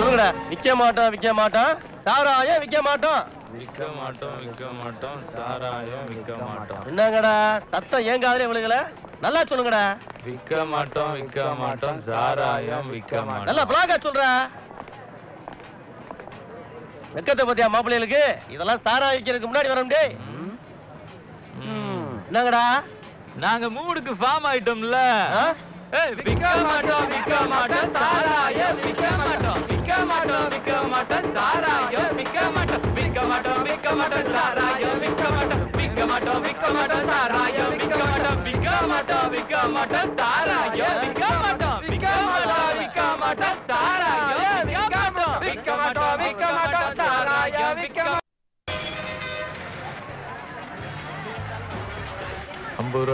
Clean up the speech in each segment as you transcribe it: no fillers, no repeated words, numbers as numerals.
मुझे अंबूर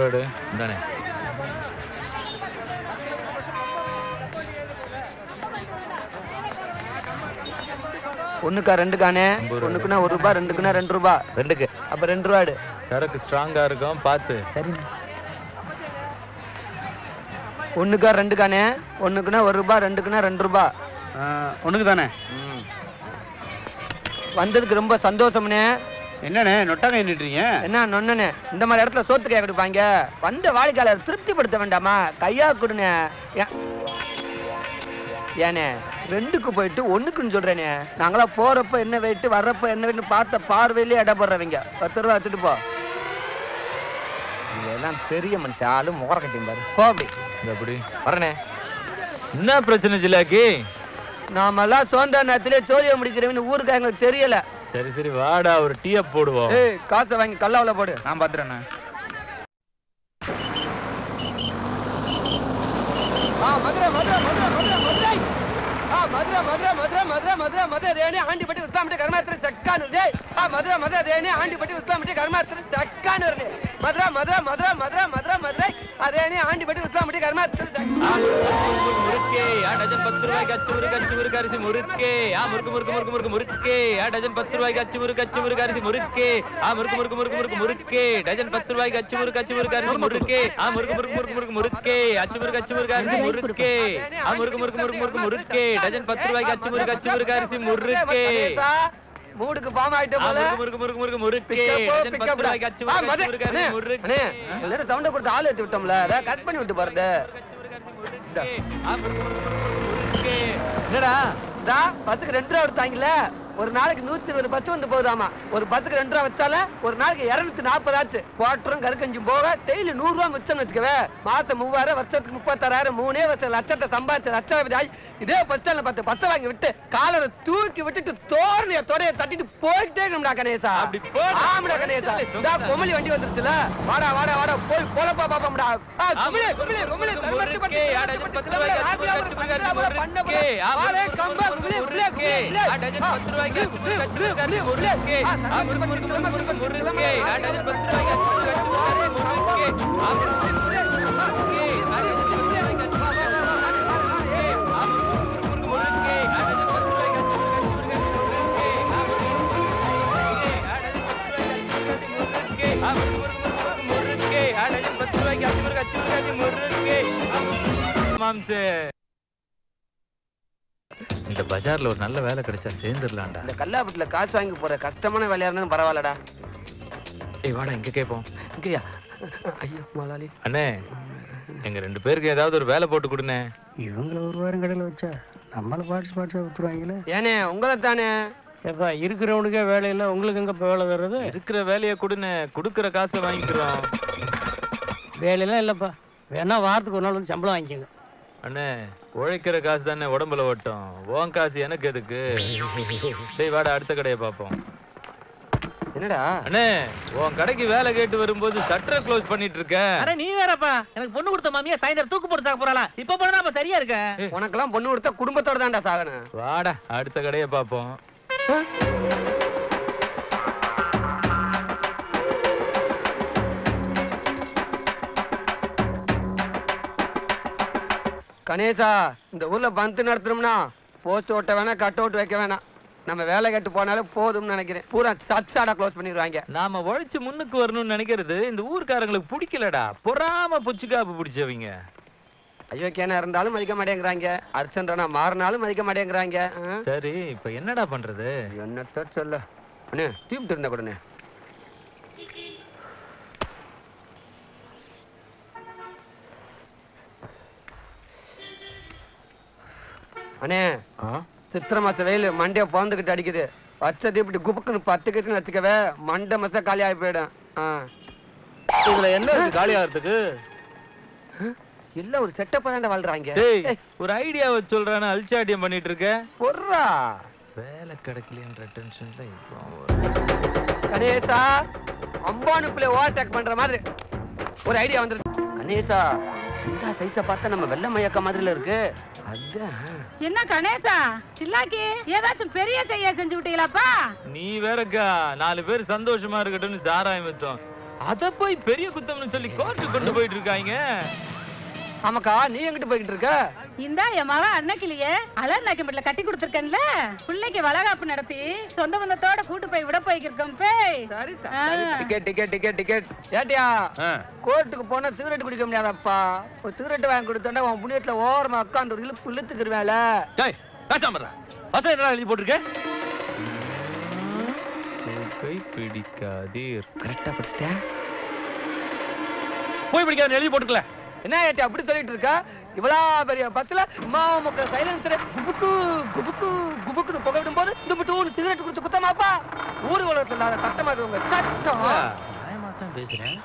ஒண்ணுக்கா ரெண்டுகானே ஒண்ணுக்குனா 1 ரூபாய் ரெண்டுக்குனா 2 ரூபாய் ரெண்டுக்கு அப்ப 2 ரூபாய் எடு சரக்கு ஸ்ட்ராங்கா இருக்கும் பாத்து சரி ஒண்ணுக்கா ரெண்டுகானே ஒண்ணுக்குனா 1 ரூபாய் ரெண்டுக்குனா 2 ரூபாய் ஒண்ணுக்கு தானே வந்ததுக்கு ரொம்ப சந்தோஷம்னே என்னனே நொட்டங்க நின்றீங்க என்ன நொன்னனே இந்த மாதிரி இடத்துல சோத்து கேக்க கொடுப்பாங்க வந்த வாடிக்கையாளர் திருப்திப்படுத்த வேண்டாமா கையா குடுனே ஏனே ரெண்டுக்கு போயிட்டு ஒண்ணுக்குன்னு சொல்றேனே நாங்களா போறப்ப என்ன வெயிட் வரப்ப என்ன வெயிட் பார்த்த பார்வையிலே அடபறறவங்க 10 ரூபாய் எடுத்துட்டு போ இதெல்லாம் பெரிய மனுஷாலு முகர கட்டிங்க பாரு போ அப்படி இந்த அப்படி வரனே என்ன பிரச்சனை ஜிலாக்கி நாமளா சோந்தா நாத்திலே சோழிய முடிக்கிறவன்னு ஊர்க்காரங்களுக்கு தெரியல சரி சரி வாடா ஒரு டீ போடுவோம் ஏய் காசை வாங்கி கல்லாவல போடு நான் பாத்துறேனே ஆ மதுரை மதுரை மதுரை மதுரை மதுரை आ मधुरा मधुरा मधुरा मधुरा मधुरा मधुरा रेने आंटी बटी उसका मटे घर में तेरे चक्का नूर दे आ मधुरा मधुरा रेने आंटी बटी उसका मटे घर में तेरे चक्का नूर ने मधुरा मधुरा मधुरा मधुरा मधुरा मधुरा आ रेने आंटी बटी उसका मटे घर में तेरे चक्का मुर्ग के आ डजन पत्तों वाई कच्चूर कारी थी मुर्ग के आ मुर्ग मुर्ग मुर्ग मुर्ग मुर्ग के आ डजन पत्तों वाई कच्चूर कारी थी मुर्ग के आ मुर्ग मुर्ग मुर्ग मुर्ग मुर्ग के डजन पत्तों वाई कच्चूर कारी थी मुर्ग के आ मुर्ग मुर्ग मुर्ग मुर्ग मुर्ग के कच्चूर कारी थी मुर्ग के आ मुर्ग मुर्ग मुर्ग मुर्ग मुर्ग के डजन 10 रुपए का चुर गारी मुर्रे के मूड के बाम आइटम बोले मुर्ग मुर्ग मुर्ग मुर्ग के डजन 10 रुपए का चुर गारी मुर्रे ने எல்லார சவுண்ட கொடுத்து ஆளு ஏத்தி விட்டோம்ல அத கட் பண்ணி விட்டு பாருடா என்னடா டா 10க்கு 2 ரூபாய் எடுத்தாங்கல ஒரு நாளைக்கு 120 பத்து வந்து போதாமா ஒரு 10க்கு 2 ரூபாய் வச்சால ஒரு நாளைக்கு 240 ஆச்சு குவாட்டரும் கர்க்கஞ்சும் போக டெய்லி 100 ரூபாய் மிச்சம் வெச்சுக்கவே மாசம் 3000 வருஷத்துக்கு 36000 மூணே வருஷம் லட்சத்தை சம்பாதிச்ச லட்சாதிபதி இதே பச்சல்ல பத்த பச்ச வாங்கி விட்டு காலர தூக்கி விட்டுட்டு தோர்னிய தோரைய தட்டிட்டு போயிட்டே நம்மடா கணேசா அப்படி போ ஆம்டா கணேசா டா பொமலி வண்டி வந்துருச்சுல வாடா வாடா வாடா போய் போலப்பா பாப்பம்டா ஆ குமிலே குமிலே குமிலே தர்மத்து பண்ணி ஆடா 10 ரூபாய்க்கு கச்சு கச்சு பண்ண கே ஆளே கம்ப குமிலே குமிலே கே ஆடா 10 ரூபாய்க்கு கச்சு கச்சு குமிலே கே ஆ குமிலே குமிலே கே ஆடா 10 ரூபாய்க்கு கச்சு கச்சு குமிலே கே ஆ குமிலே குமிலே கே இந்த பஜார்ல ஒரு நல்ல வேலை கிடைச்சா சேந்திரலாம்டா இந்த கல்லாபுட்ல காசு வாங்கி போற கஷ்டமான வேலையா இருந்தாலும் பரவாயில்லடா ஏய் வாடா இங்க கேப்போம் இங்கயா ஐயோ மாலாலி அண்ணே எங்க ரெண்டு பேருக்கு ஏதாவது ஒரு வேலை போட்டு கொடுனே இவங்கள ஒரு வாரம் கடல வச்சா நம்மள பார்ட்ஸ் விட்டுறாங்களே ஏனே உங்கள தானே ஏப்பா இருக்குறவனுக்கே வேலை இல்ல உங்களுக்கு எங்க வேலை தரது இருக்குற வேலைய கொடுனே குடுக்குற காசை வாங்கிக்குறோம் வேலை இல்லப்பா வேணா வாரத்துக்கு ஒரு நாள் வந்து சம்பளம் வாங்கிக்கங்க அண்ணே உழைக்கிற காசு தானே உடம்பல ஓட்டும் ஓன் காசு எனக்கு எதுக்கு டேய் வாடா அடுத்த கடையை பாப்போம் என்னடா அண்ணே ஓன் கடைக்கு வேலை கேட்டு வரும்போது சட்டர் க்ளோஸ் பண்ணிட்டு இருக்க அட நீ வேறப்பா எனக்கு பொண்ணு கொடுத்த மாமியா சாயந்தர தூக்கு போட்டு சாக போறாளா இப்போ போறனா அப்ப சரியா இருக்க உனக்கெல்லாம் பொண்ணு கொடுத்த குடும்பத்தோட தான்டா சாகணும் வாடா அடுத்த கடையை பாப்போம் கணேசா இந்த ஊர்ல பந்து நடத்துறோம்னா போஸ்ட் ஓட்ட வேணா கட் அவுட் வைக்க வேணா நம்ம வேலை கட்டு போனாலே போதும்னு நினைக்கிறேன் பூரா சட்சாடா க்ளோஸ் பண்ணிடுவாங்க நாம ஒழிச்சு முன்னுக்கு வரணும்னு நினைக்கிறது இந்த ஊர்க்காரங்களுக்கு பிடிக்கலடா பொறாம புச்சுக்காப்பு பிடிச்சவங்க அயோக்கியனா இருந்தாலும் மதிக்க மாட்டேங்கறாங்க, அர்ச்சந்தரனா மாறினாலும் மதிக்க மாட்டேங்கறாங்க. சரி, இப்போ என்னடா பண்றது? என்னத்த சொல்ல? அண்ணே, டீம் இருந்தா கூடனே. அண்ணே, சித்திர மாச வெயில் மண்டைய போந்துக்கிட்டு அடிக்குது. வச்சது இப்படி குப்புக்குன்னு 10 கட்டுன்னு வச்சுக்கவே மண்டை மச காலி ஆகி போயிடும். இதுல என்ன காலி ஆகிறதுக்கு? இல்ல, ஒரு செட்டப்பா தான் வாழ்றாங்க. ஒரு ஐடியாவை சொல்றானு அல்சாட்டியம் பண்ணிட்டு இருக்க. பொறா வேலை கிடைக்கலன்ற டென்ஷன்ல கணேசா அம்பானுக்குள்ளே ஓவர் டேக் பண்ற மாதிரி ஒரு ஐடியா வந்துருச்சு. கணேசா இந்த சைஸை பார்த்தா நம்ம வெள்ள மயக்க மாதிரில இருக்கு. என்ன கணேசா சில்லாக்கி ஏதாச்சும் பெரிய செய்ய செஞ்சு விட்டீங்களாப்பா? நீ வேறக்கா 4 பேர் சந்தோஷமா இருக்கட்டும்னு சாராயம் வச்சோம். அத போய் பெரிய குத்தம்னு சொல்லி கோர்ட்டு கொண்டு போயிட்டு இருக்காங்க. ஆமாக்கா, நீ எங்கிட்டு போயிட்டு இருக்க? இந்தா என் மகன் அன்னக்கிளியே அலர் நாக்கிம்பட்டில கட்டி கொடுத்துருக்கேன்ல, பிள்ளைக்கு வளகாப்பு நடத்தி சொந்த பந்தத்தோட கூட்டு போய் விட போய்க்கிருக்கோம். ஏட்டியா, கோர்ட்டுக்கு போனா சிகரெட் குடிக்க முடியாதப்பா. ஒரு சிகரெட் வாங்கி கொடுத்தோன்னா உன் புண்ணியத்துல ஓரமா உட்காந்து ஒரு இழுப்பு இழுத்துக்கிருவேல. அதான் எழுதி போட்டிருக்கேன். கை பிடிக்காதீர். கரெக்டா படிச்சிட்டா போய் பிடிக்காத எழுதி போட்டுக்கல. என்ன ஏட்டி அப்படி சொல்லிட்டு இருக்கா? இவ்வளோ பெரிய பஸ்ல மாமுக்க சைலன்சர் குபுக்கு குபுக்கு குபுக்குன்னு புகவிடும் போது இதுபட்டு சிகரெட் குடிச்சு குத்தமாப்பா. ஊர் உலகத்தில் இல்லாத சட்டமா இருக்கவங்க சட்டம் நியாயமாத்தான் பேசுறேன்.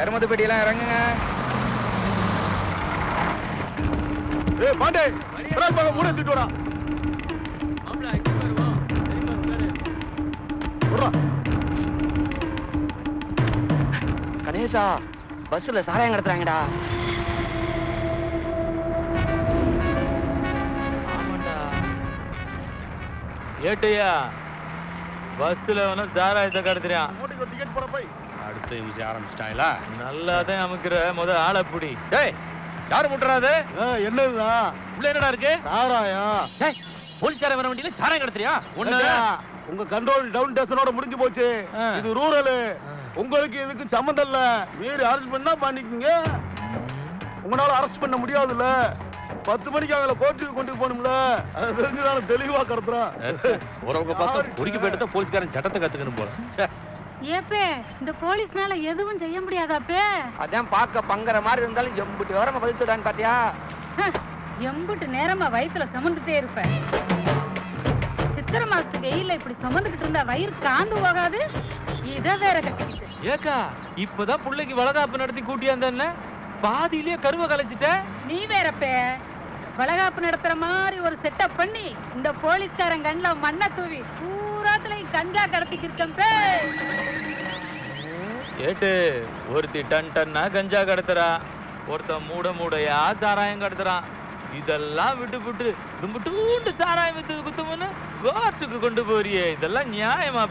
தருமது பெட்டியெல்லாம் இறங்குங்க. ஏய் பாண்டே, இறால் பாக மூட எடுத்துடா. ஆம்ல ஐக்கிய வரவா. சரிமா உடனே. ஓடுடா. கணேசா பஸ்ல சாராயம் கடத்துறாங்கடா. ஆமாடா. ஏட்டயா பஸ்ல வந்து சாராயத்தை கடத்துறான். மூடிக்கு டிக்கெட் போட போய். அடுத்து இவசி ஆரம்பிச்சிட்டாங்களா? நல்லாதான் அமுக்குற. முத ஆளை புடி. டேய் யாரு முட்டுறாது? என்னடா உள்ள என்னடா இருக்கு? சாராயம். டேய் போலீஸ்காரன் வர வண்டியில சாராயம் கடத்துறியா? ஒண்ணு உங்க கண்ட்ரோல் டவுன் டேஷனோட முடிஞ்சு போச்சு. இது ரூரல், உங்களுக்கு இதுக்கு சம்பந்தம் இல்ல. மீறி அரெஸ்ட் பண்ணா பண்ணிக்கங்க. உங்களால அரெஸ்ட் பண்ண முடியாதுல்ல. 10 மணிக்கு அவங்கள கோர்ட்டுக்கு கொண்டு போகணும்ல. அது தெரிஞ்சுதான தெளிவா கடத்துறான். ஒருவங்க பார்த்தா பொறுக்கி போயிட்டு போலீஸ்காரன் சட்டத்தை கத்துக்கணும் போல. ஏப்பே, இந்த போலீஸ்னால எதுவும் செய்ய முடியாதாப்பே. அதான் பாக்க பங்கற மாதிரி இருந்தாலும் எம்புட்டு வரமா வயித்துடான்னு பாத்தியா? எம்புட்டு நேரமா வயித்துல சுமந்துட்டே இருப்பேன். சித்திர மாசத்துக்கு வெயில இப்படி சுமந்துக்கிட்டு இருந்தா வயிறு காந்து போகாது? இத வேற கட்டிச்சு. ஏக்கா, இப்பதான் பிள்ளைக்கு வளகாப்பு நடத்தி கூட்டியாந்தானே, பாதியிலேயே கருவை கலைச்சிட்ட. நீ வேறப்பே வளகாப்பு நடத்துற மாதிரி ஒரு செட்டப் பண்ணி இந்த போலீஸ்காரன் கண்ல மண்ணை தூவி கஞ்சா கடத்திக்கிருக்கே. ஏட்டு ஒருத்தி டன் டன்னா கஞ்சா கடத்துறா, ஒருத்த மூட மூடையா சாராயம் கடத்துறான். இதெல்லாம் விட்டு விட்டு தும்பு டூண்டு சாராயம் வித்து குத்துமுன்னு கோர்ட்டுக்கு கொண்டு போறியே, இதெல்லாம் நியாயமா?